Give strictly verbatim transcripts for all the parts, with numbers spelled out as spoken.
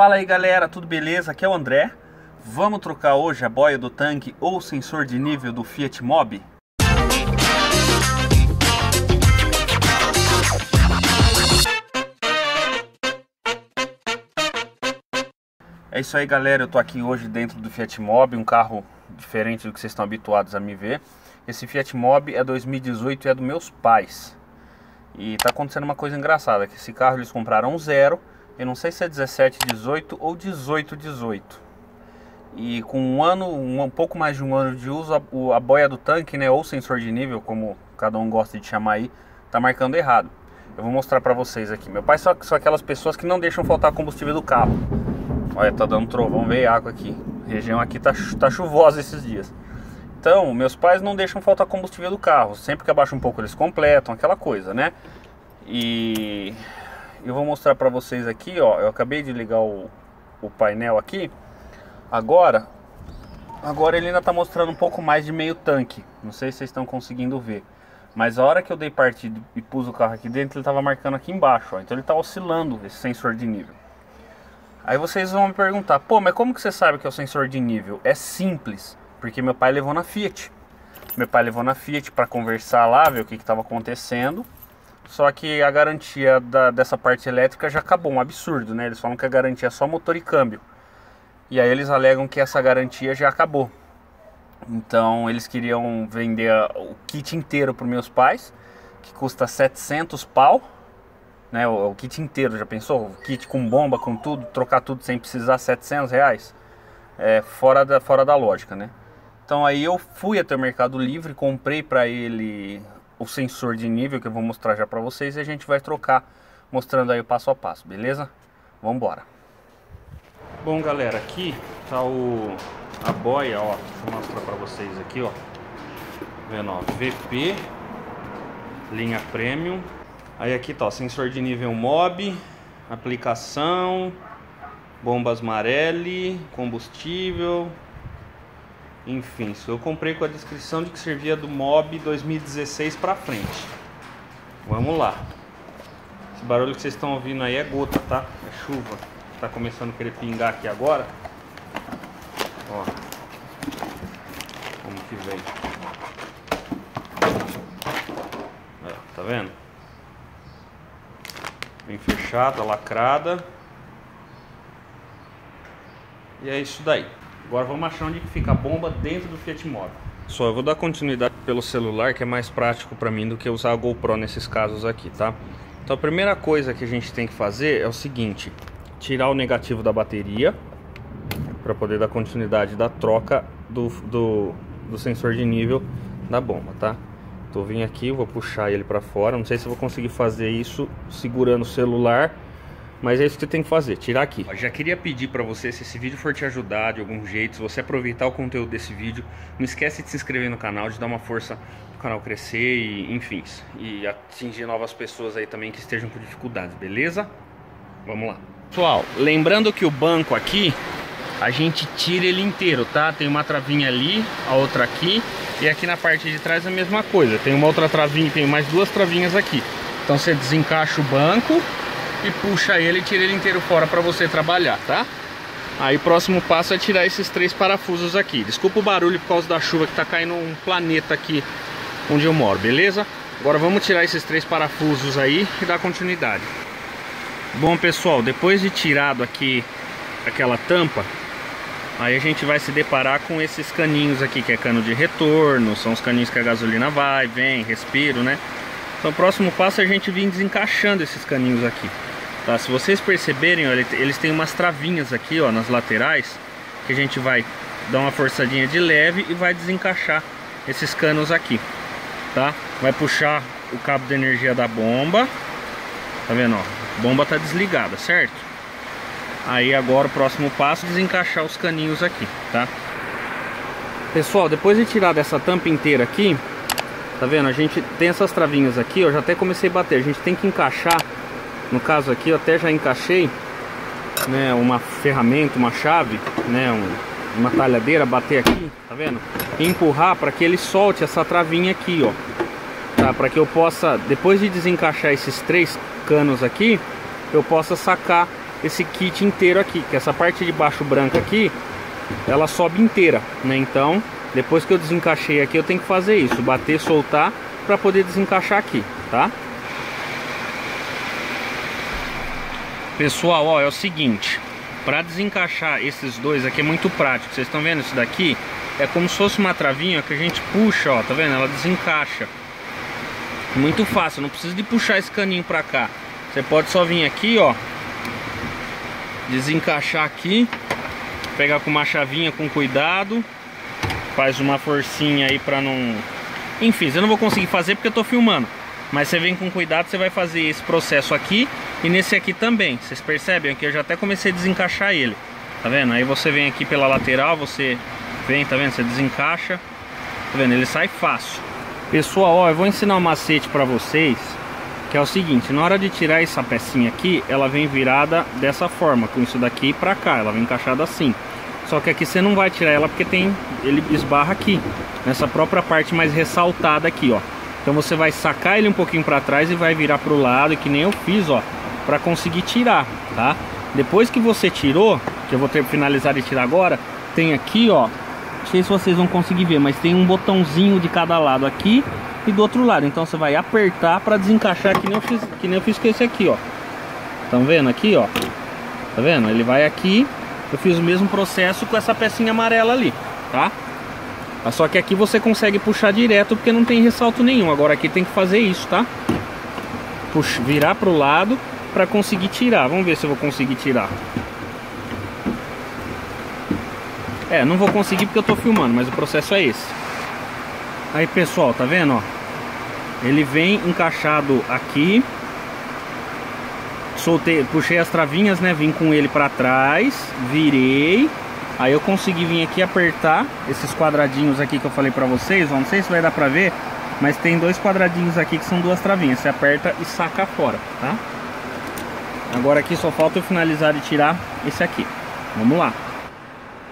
Fala aí galera, tudo beleza? Aqui é o André. Vamos trocar hoje a boia do tanque ou sensor de nível do Fiat Mobi? É isso aí galera, eu tô aqui hoje dentro do Fiat Mobi, um carro diferente do que vocês estão habituados a me ver. Esse Fiat Mobi é dois mil e dezoito e é dos meus pais. E tá acontecendo uma coisa engraçada, que esse carro eles compraram zero. Eu não sei se é dezessete, dezoito ou dezoito, dezoito. E com um ano, um, um pouco mais de um ano de uso, a, a boia do tanque, né, ou sensor de nível, como cada um gosta de chamar aí, tá marcando errado. Eu vou mostrar pra vocês aqui. Meu pai só, só aquelas pessoas que não deixam faltar combustível do carro. Olha, tá dando trovão veiaco aqui. A região aqui tá, tá chuvosa esses dias. Então, meus pais não deixam faltar combustível do carro. Sempre que abaixa um pouco eles completam, aquela coisa, né? E... eu vou mostrar para vocês aqui, ó, eu acabei de ligar o, o painel aqui, agora, agora ele ainda tá mostrando um pouco mais de meio tanque, não sei se vocês estão conseguindo ver, mas a hora que eu dei partida e pus o carro aqui dentro, ele tava marcando aqui embaixo, ó, então ele tá oscilando esse sensor de nível. Aí vocês vão me perguntar, pô, mas como que você sabe que é o sensor de nível? É simples, porque meu pai levou na Fiat, meu pai levou na Fiat para conversar lá, ver o que que tava acontecendo. Só que a garantia da, dessa parte elétrica já acabou, um absurdo, né? Eles falam que a garantia é só motor e câmbio. E aí eles alegam que essa garantia já acabou. Então eles queriam vender a, o kit inteiro para os meus pais, que custa setecentos pau. Né? O, o kit inteiro, já pensou? O kit com bomba, com tudo, trocar tudo sem precisar, setecentos reais. É, fora da, fora da lógica, né? Então aí eu fui até o Mercado Livre, comprei para ele... o sensor de nível que eu vou mostrar já para vocês e a gente vai trocar, mostrando aí o passo a passo, beleza? Vamos embora. Bom galera, aqui tá o a boia, ó, deixa eu mostrar para vocês aqui, ó. Vendo, ó, V P linha premium. Aí aqui tá, ó, sensor de nível Mobi, aplicação, bombas Marelli, combustível. Enfim, isso eu comprei com a descrição de que servia do Mobi dois mil e dezesseis pra frente. Vamos lá. Esse barulho que vocês estão ouvindo aí é gota, tá? É chuva. Tá começando a querer pingar aqui agora. Ó. Como que vem. É, tá vendo? Bem fechada, lacrada. E é isso daí. Agora vamos achar onde fica a bomba dentro do Fiat Mobi. Só eu vou dar continuidade pelo celular, que é mais prático para mim do que usar a GoPro nesses casos aqui, tá? Então a primeira coisa que a gente tem que fazer é o seguinte: tirar o negativo da bateria para poder dar continuidade da troca do, do, do sensor de nível da bomba, tá? Então eu vim aqui, vou puxar ele para fora. Não sei se eu vou conseguir fazer isso segurando o celular, mas é isso que você tem que fazer, tirar aqui. Eu já queria pedir para você, se esse vídeo for te ajudar de algum jeito, se você aproveitar o conteúdo desse vídeo, não esquece de se inscrever no canal, de dar uma força pro canal crescer e, enfim, e atingir novas pessoas aí também que estejam com dificuldades, beleza? Vamos lá. Pessoal, lembrando que o banco aqui, a gente tira ele inteiro, tá? Tem uma travinha ali, a outra aqui, e aqui na parte de trás a mesma coisa. Tem uma outra travinha, tem mais duas travinhas aqui. Então você desencaixa o banco e puxa ele e tira ele inteiro fora para você trabalhar, tá? Aí o próximo passo é tirar esses três parafusos aqui. Desculpa o barulho por causa da chuva que tá caindo um planeta aqui onde eu moro, beleza? Agora vamos tirar esses três parafusos aí e dar continuidade. Bom pessoal, depois de tirado aqui aquela tampa, aí a gente vai se deparar com esses caninhos aqui, que é cano de retorno, são os caninhos que a gasolina vai, vem, respiro, né? Então o próximo passo é a gente vir desencaixando esses caninhos aqui. Tá, se vocês perceberem, ó, eles têm umas travinhas aqui, ó, nas laterais, que a gente vai dar uma forçadinha de leve e vai desencaixar esses canos aqui, tá? Vai puxar o cabo de energia da bomba, tá vendo, ó? A bomba tá desligada, certo? Aí agora o próximo passo é desencaixar os caninhos aqui, tá? Pessoal, depois de tirar dessa tampa inteira aqui, tá vendo, a gente tem essas travinhas aqui, eu já até comecei a bater, a gente tem que encaixar. No caso aqui eu até já encaixei, né, uma ferramenta, uma chave, né, um, uma talhadeira, bater aqui, tá vendo? E empurrar para que ele solte essa travinha aqui, ó, tá? Para que eu possa, depois de desencaixar esses três canos aqui, eu possa sacar esse kit inteiro aqui, que essa parte de baixo branca aqui, ela sobe inteira, né? Então, depois que eu desencaixei aqui, eu tenho que fazer isso, bater, soltar, para poder desencaixar aqui, tá? Pessoal, ó, é o seguinte, para desencaixar esses dois aqui é muito prático. Vocês estão vendo isso daqui? É como se fosse uma travinha que a gente puxa, ó, tá vendo? Ela desencaixa. Muito fácil, não precisa de puxar esse caninho pra cá. Você pode só vir aqui, ó, desencaixar aqui, pegar com uma chavinha com cuidado, faz uma forcinha aí pra não... Enfim, eu não vou conseguir fazer porque eu tô filmando. Mas você vem com cuidado, você vai fazer esse processo aqui e nesse aqui também. Vocês percebem que eu já até comecei a desencaixar ele. Tá vendo? Aí você vem aqui pela lateral, você vem, tá vendo? Você desencaixa. Tá vendo? Ele sai fácil. Pessoal, ó, eu vou ensinar um macete pra vocês, que é o seguinte: na hora de tirar essa pecinha aqui, ela vem virada dessa forma, com isso daqui pra cá, ela vem encaixada assim. Só que aqui você não vai tirar ela porque tem, ele esbarra aqui, nessa própria parte mais ressaltada aqui, ó. Então você vai sacar ele um pouquinho para trás e vai virar para o lado, que nem eu fiz, ó, para conseguir tirar, tá? Depois que você tirou, que eu vou ter finalizar de tirar agora, tem aqui, ó, não sei se vocês vão conseguir ver, mas tem um botãozinho de cada lado aqui e do outro lado. Então você vai apertar para desencaixar, que nem eu fiz, que nem eu fiz com esse aqui, ó. Estão vendo aqui, ó? Tá vendo? Ele vai aqui. Eu fiz o mesmo processo com essa pecinha amarela ali, tá? Só que aqui você consegue puxar direto porque não tem ressalto nenhum. Agora aqui tem que fazer isso, tá? Puxa, virar pro lado para conseguir tirar. Vamos ver se eu vou conseguir tirar. É, não vou conseguir porque eu tô filmando, mas o processo é esse. Aí, pessoal, tá vendo, ó? Ele vem encaixado aqui. Soltei, puxei as travinhas, né? Vim com ele para trás, virei. Aí eu consegui vir aqui apertar esses quadradinhos aqui que eu falei pra vocês, ó, não sei se vai dar pra ver, mas tem dois quadradinhos aqui que são duas travinhas. Você aperta e saca fora, tá? Agora aqui só falta eu finalizar e tirar esse aqui. Vamos lá.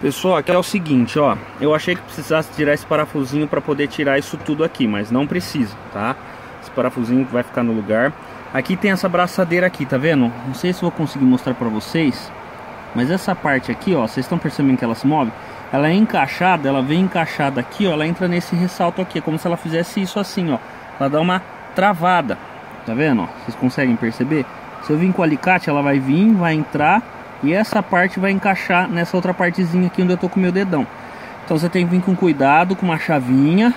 Pessoal, aqui é o seguinte, ó. Eu achei que precisasse tirar esse parafusinho pra poder tirar isso tudo aqui, mas não precisa, tá? Esse parafusinho vai ficar no lugar. Aqui tem essa braçadeira aqui, tá vendo? Não sei se vou conseguir mostrar pra vocês, mas essa parte aqui, ó, vocês estão percebendo que ela se move? Ela é encaixada, ela vem encaixada aqui, ó, ela entra nesse ressalto aqui, é como se ela fizesse isso assim, ó. Ela dá uma travada, tá vendo, ó? Vocês conseguem perceber? Se eu vim com o alicate, ela vai vir, vai entrar, e essa parte vai encaixar nessa outra partezinha aqui onde eu tô com o meu dedão. Então você tem que vir com cuidado, com uma chavinha,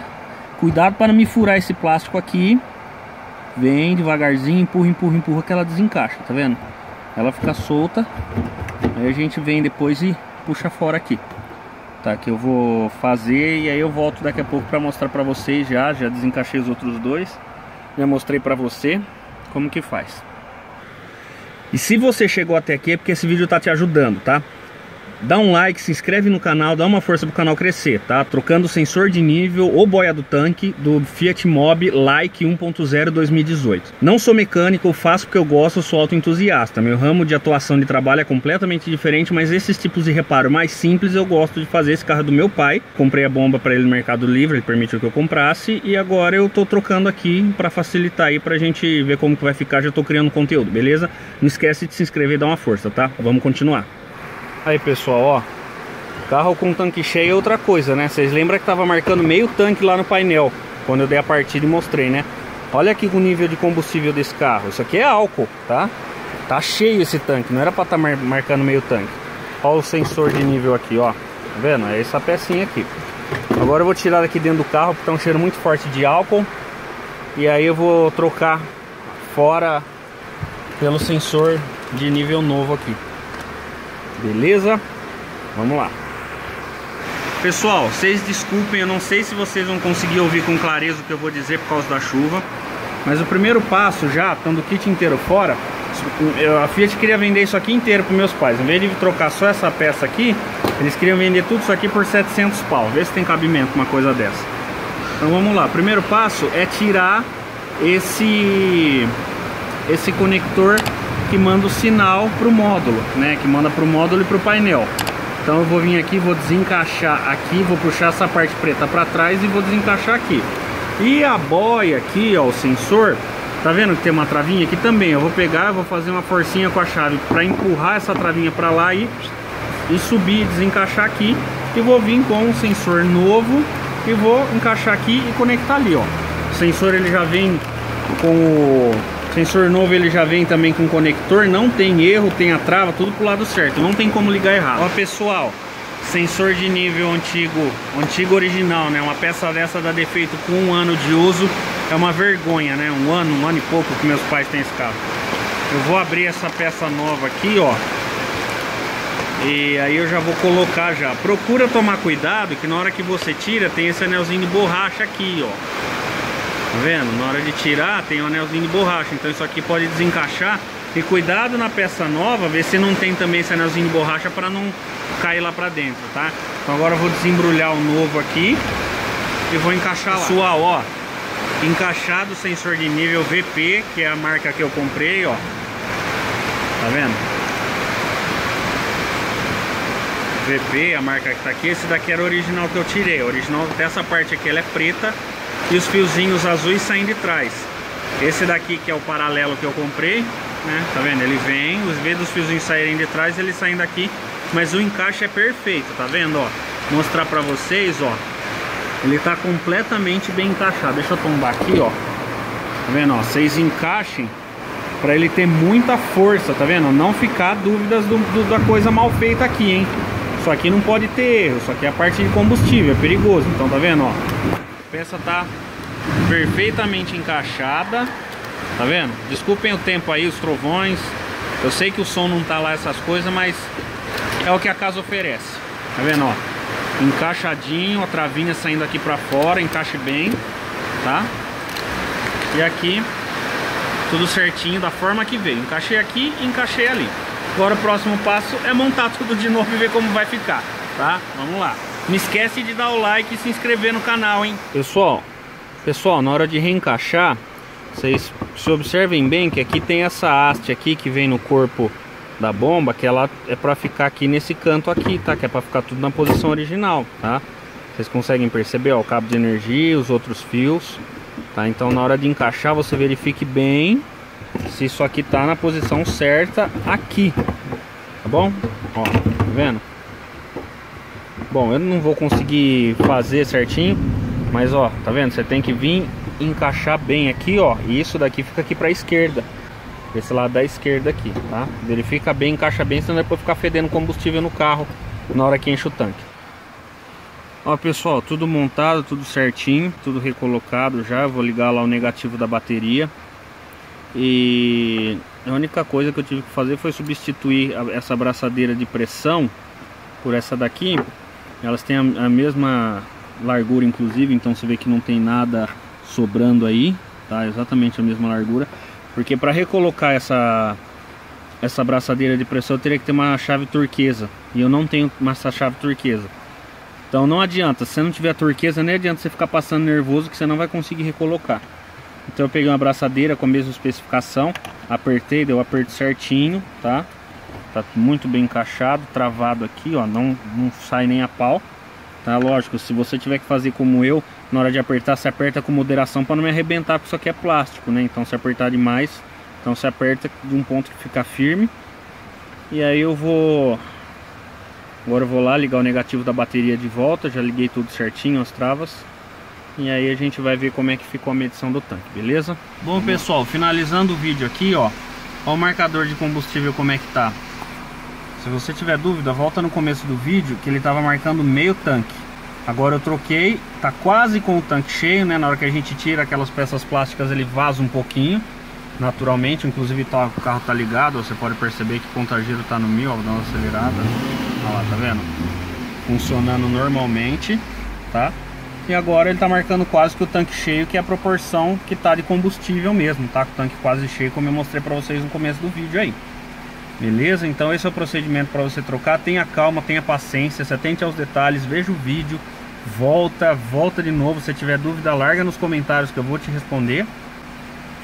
cuidado para não me furar esse plástico aqui. Vem devagarzinho, empurra, empurra, empurra, que ela desencaixa, tá vendo? Ela fica solta. Aí a gente vem depois e puxa fora aqui. Tá, que eu vou fazer e aí eu volto daqui a pouco pra mostrar pra vocês já. Já desencaixei os outros dois, já mostrei pra você como que faz. E se você chegou até aqui é porque esse vídeo tá te ajudando, tá? Dá um like, se inscreve no canal, dá uma força pro canal crescer, tá? Trocando o sensor de nível ou boia do tanque do Fiat Mobi Like um ponto zero dois mil e dezoito. Não sou mecânico, eu faço porque eu gosto, eu sou autoentusiasta. Meu ramo de atuação de trabalho é completamente diferente, mas esses tipos de reparo mais simples eu gosto de fazer. Esse carro é do meu pai, comprei a bomba para ele no Mercado Livre, ele permitiu que eu comprasse e agora eu tô trocando aqui para facilitar aí pra gente ver como que vai ficar. Já tô criando conteúdo, beleza? Não esquece de se inscrever e dar uma força, tá? Vamos continuar. Aí, pessoal, ó, carro com tanque cheio é outra coisa, né? Vocês lembram que tava marcando meio tanque lá no painel, quando eu dei a partida e mostrei, né? Olha aqui o nível de combustível desse carro. Isso aqui é álcool, tá? Tá cheio esse tanque, não era pra estar tá mar marcando meio tanque. Ó o sensor de nível aqui, ó. Tá vendo? É essa pecinha aqui. Agora eu vou tirar daqui dentro do carro, porque tá um cheiro muito forte de álcool. E aí eu vou trocar fora pelo sensor de nível novo aqui. Beleza? Vamos lá. Pessoal, vocês desculpem, eu não sei se vocês vão conseguir ouvir com clareza o que eu vou dizer por causa da chuva. Mas o primeiro passo já, estando o kit inteiro fora, a Fiat queria vender isso aqui inteiro para meus pais. Em vez de trocar só essa peça aqui, eles queriam vender tudo isso aqui por setecentos pau. Vê se tem cabimento uma coisa dessa. Então vamos lá. O primeiro passo é tirar esse, esse conector que manda o sinal para o módulo, né? Que manda para o módulo e para o painel. Então eu vou vir aqui, vou desencaixar aqui, vou puxar essa parte preta para trás e vou desencaixar aqui. E a boia aqui, ó, o sensor, Tá vendo que tem uma travinha aqui também? Eu vou pegar, vou fazer uma forcinha com a chave para empurrar essa travinha para lá e, e subir, desencaixar aqui. E vou vir com um sensor novo e vou encaixar aqui e conectar ali, ó. O sensor ele já vem com o... sensor novo, ele já vem também com conector, não tem erro, tem a trava, tudo pro lado certo, não tem como ligar errado. Ó pessoal, sensor de nível antigo, antigo original, né? Uma peça dessa dá defeito com um ano de uso, é uma vergonha, né? Um ano, um ano e pouco que meus pais têm esse carro. Eu vou abrir essa peça nova aqui, ó. E aí eu já vou colocar já. Procura tomar cuidado que na hora que você tira tem esse anelzinho de borracha aqui, ó. Tá vendo? Na hora de tirar tem um anelzinho de borracha, então isso aqui pode desencaixar. E cuidado na peça nova, ver se não tem também esse anelzinho de borracha para não cair lá para dentro, tá? Então agora eu vou desembrulhar o novo aqui e vou encaixar lá. Pessoal, ó, encaixado o sensor de nível V P, que é a marca que eu comprei, ó. Tá vendo? V P, a marca que tá aqui. Esse daqui era o original que eu tirei. O original dessa parte aqui, ela é preta. E os fiozinhos azuis saem de trás. Esse daqui que é o paralelo que eu comprei, né? Tá vendo? Ele vem, os vê dos fiozinhos saírem de trás, eles saem daqui. Mas o encaixe é perfeito, tá vendo? Ó, mostrar pra vocês, ó. Ele tá completamente bem encaixado. Deixa eu tombar aqui, ó. Tá vendo? Ó, vocês encaixem pra ele ter muita força, tá vendo? Não ficar dúvidas do, do, da coisa mal feita aqui, hein? Isso aqui não pode ter erro, isso aqui é a parte de combustível, é perigoso. Então tá vendo, ó. A peça tá perfeitamente encaixada, tá vendo? Desculpem o tempo aí, os trovões. Eu sei que o som não tá lá, essas coisas, mas é o que a casa oferece. Tá vendo, ó? Encaixadinho, a travinha saindo aqui pra fora, encaixe bem, tá? E aqui, tudo certinho, da forma que veio. Encaixei aqui e encaixei ali. Agora o próximo passo é montar tudo de novo e ver como vai ficar, tá? Vamos lá. Não esquece de dar o like e se inscrever no canal, hein? Pessoal, pessoal, na hora de reencaixar, vocês se observem bem que aqui tem essa haste aqui que vem no corpo da bomba, que ela é pra ficar aqui nesse canto aqui, tá? Que é pra ficar tudo na posição original, tá? Vocês conseguem perceber, ó, o cabo de energia, os outros fios, tá? Então na hora de encaixar, você verifique bem se isso aqui tá na posição certa aqui, tá bom? Ó, tá vendo? Bom, eu não vou conseguir fazer certinho, mas ó, tá vendo? Você tem que vir encaixar bem aqui, ó. E isso daqui fica aqui pra esquerda, esse lado da esquerda aqui, tá? Ele fica bem, encaixa bem, senão depois ficar fedendo combustível no carro na hora que enche o tanque. Ó pessoal, tudo montado, tudo certinho, tudo recolocado já. Eu vou ligar lá o negativo da bateria. E a única coisa que eu tive que fazer foi substituir essa abraçadeira de pressão por essa daqui. Elas têm a, a mesma largura, inclusive, então você vê que não tem nada sobrando aí, tá? Exatamente a mesma largura, porque para recolocar essa essa abraçadeira de pressão eu teria que ter uma chave turquesa, e eu não tenho essa chave turquesa. Então não adianta, se você não tiver a turquesa, nem adianta você ficar passando nervoso que você não vai conseguir recolocar. Então eu peguei uma abraçadeira com a mesma especificação, apertei, deu aperto certinho, tá? Tá muito bem encaixado, travado aqui, ó, não, não sai nem a pau, tá? Lógico, se você tiver que fazer como eu, na hora de apertar, você aperta com moderação para não me arrebentar, porque isso aqui é plástico, né? Então se apertar demais, então se aperta de um ponto que fica firme. E aí eu vou... Agora eu vou lá ligar o negativo da bateria de volta, já liguei tudo certinho, as travas. E aí a gente vai ver como é que ficou a medição do tanque, beleza? Bom pessoal, finalizando o vídeo aqui, ó, ó o marcador de combustível como é que tá. Se você tiver dúvida, volta no começo do vídeo que ele estava marcando meio tanque. Agora eu troquei, tá quase com o tanque cheio, né? Na hora que a gente tira aquelas peças plásticas ele vaza um pouquinho, naturalmente. Inclusive tá, o carro tá ligado, você pode perceber que o contagiro tá no mil, ó, dá uma acelerada. Olha lá, tá vendo? Funcionando normalmente, tá? E agora ele tá marcando quase que o tanque cheio, que é a proporção que tá de combustível mesmo, tá? Com o tanque quase cheio, como eu mostrei pra vocês no começo do vídeo aí. Beleza? Então esse é o procedimento para você trocar. Tenha calma, tenha paciência, se atente aos detalhes, veja o vídeo, volta, volta de novo. Se tiver dúvida, larga nos comentários que eu vou te responder.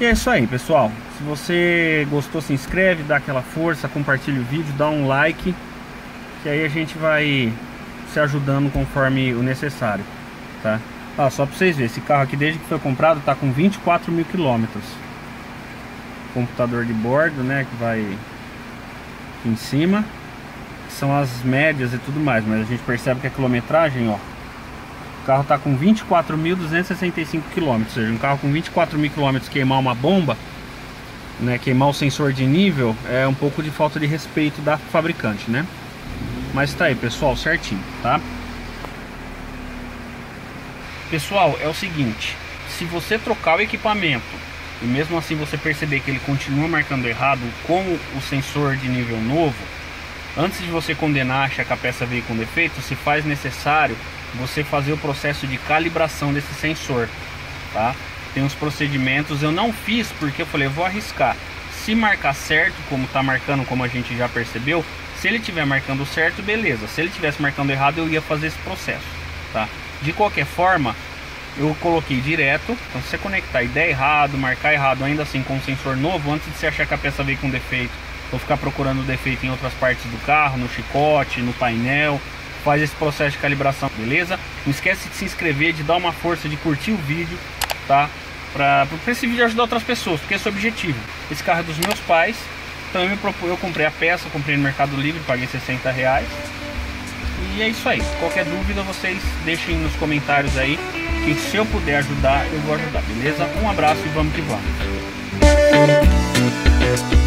E é isso aí, pessoal. Se você gostou, se inscreve, dá aquela força, compartilha o vídeo, dá um like, que aí a gente vai se ajudando conforme o necessário, tá? Ah, só para vocês verem, esse carro aqui desde que foi comprado tá com vinte e quatro mil quilômetros. computador de bordo, né, que vai aqui em cima, que são as médias e tudo mais. Mas a gente percebe que a quilometragem, ó, o carro tá com vinte e quatro mil duzentos e sessenta e cinco km, ou seja, um carro com vinte e quatro mil km queimar uma bomba, né, queimar o sensor de nível, é um pouco de falta de respeito da fabricante, né? Mas tá aí, pessoal, certinho, tá? Pessoal, é o seguinte, se você trocar o equipamento e mesmo assim você perceber que ele continua marcando errado com o sensor de nível novo, antes de você condenar, achar que a peça veio com defeito, se faz necessário você fazer o processo de calibração desse sensor, tá? Tem uns procedimentos, eu não fiz porque eu falei, eu vou arriscar. Se marcar certo, como tá marcando, como a gente já percebeu, se ele estiver marcando certo, beleza. Se ele estivesse marcando errado, eu ia fazer esse processo, tá? De qualquer forma, eu coloquei direto. Então, se você conectar e der errado, marcar errado, ainda assim com um sensor novo, antes de você achar que a peça veio com defeito ou ficar procurando defeito em outras partes do carro, no chicote, no painel, faz esse processo de calibração, beleza? Não esquece de se inscrever, de dar uma força, de curtir o vídeo, tá? Pra, pra esse vídeo ajudar outras pessoas, porque esse é o objetivo. Esse carro é dos meus pais, então eu, me propus, eu comprei a peça, comprei no Mercado Livre, paguei sessenta reais. E é isso aí, qualquer dúvida vocês deixem nos comentários aí, que se eu puder ajudar, eu vou ajudar, beleza? Um abraço e vamos que vamos!